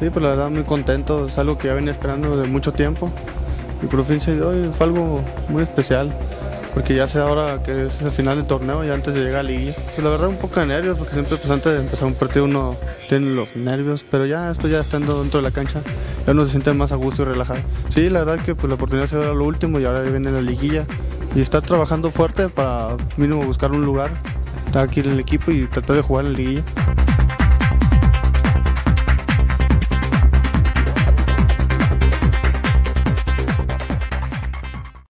Sí, pues la verdad muy contento, es algo que ya venía esperando desde mucho tiempo y por fin se dio y fue algo muy especial porque ya sé ahora que es el final del torneo y antes de llegar a liguilla. Pues la verdad un poco de nervios porque siempre pues antes de empezar un partido uno tiene los nervios, pero ya esto ya estando dentro de la cancha ya uno se siente más a gusto y relajado. Sí, la verdad que pues la oportunidad se da lo último y ahora viene la liguilla y estar trabajando fuerte para mínimo buscar un lugar, estar aquí en el equipo y tratar de jugar en la liguilla.